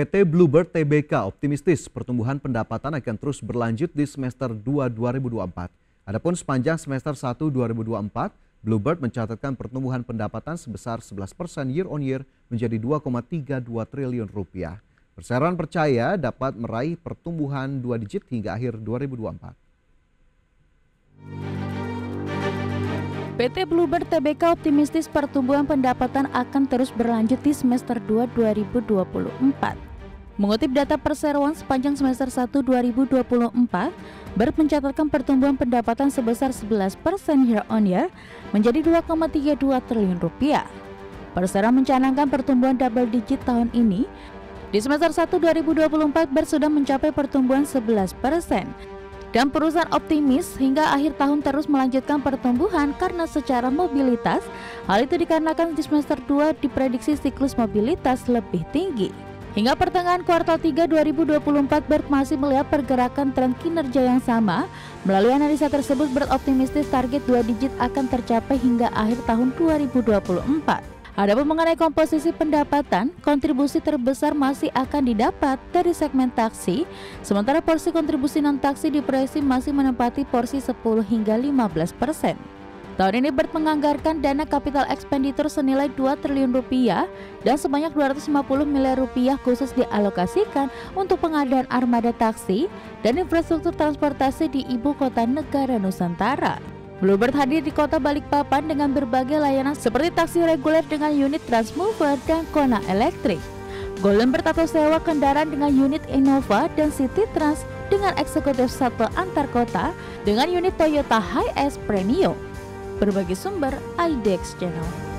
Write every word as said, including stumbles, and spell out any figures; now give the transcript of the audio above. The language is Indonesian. P T Blue Bird T B K optimistis pertumbuhan pendapatan akan terus berlanjut di semester dua dua ribu dua puluh empat. Adapun sepanjang semester satu dua ribu dua puluh empat, Blue Bird mencatatkan pertumbuhan pendapatan sebesar sebelas persen year on year menjadi dua koma tiga dua triliun rupiah. Perseroan percaya dapat meraih pertumbuhan dua digit hingga akhir dua ribu dua puluh empat. P T Blue Bird T B K optimistis pertumbuhan pendapatan akan terus berlanjut di semester dua dua ribu dua puluh empat. Mengutip data perseroan sepanjang semester satu dua ribu dua puluh empat, Bird mencatatkan pertumbuhan pendapatan sebesar sebelas persen year on year menjadi dua koma tiga dua triliun rupiah. Perseroan mencanangkan pertumbuhan double digit tahun ini. Di semester satu dua ribu dua puluh empat, Bird sudah mencapai pertumbuhan sebelas persen. Dan perusahaan optimis hingga akhir tahun terus melanjutkan pertumbuhan karena secara mobilitas, hal itu dikarenakan di semester dua diprediksi siklus mobilitas lebih tinggi. Hingga pertengahan kuartal tiga dua ribu dua puluh empat, Bird masih melihat pergerakan tren kinerja yang sama. Melalui analisa tersebut, Bird optimistis target dua digit akan tercapai hingga akhir tahun dua ribu dua puluh empat. Adapun mengenai komposisi pendapatan, kontribusi terbesar masih akan didapat dari segmen taksi, sementara porsi kontribusi non-taksi diproyeksi masih menempati porsi sepuluh hingga lima belas persen. Tahun ini Bird menganggarkan dana capital expenditure senilai dua triliun rupiah dan sebanyak dua ratus lima puluh miliar rupiah khusus dialokasikan untuk pengadaan armada taksi dan infrastruktur transportasi di ibu kota negara Nusantara. Blue Bird hadir di kota Balikpapan dengan berbagai layanan seperti taksi reguler dengan unit Transmover dan Kona Electric, Golden Bird atau sewa kendaraan dengan unit Innova dan City Trans dengan eksekutif shuttle antar kota dengan unit Toyota Hiace Premium. Berbagai sumber I D X Channel.